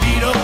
Beat 'em.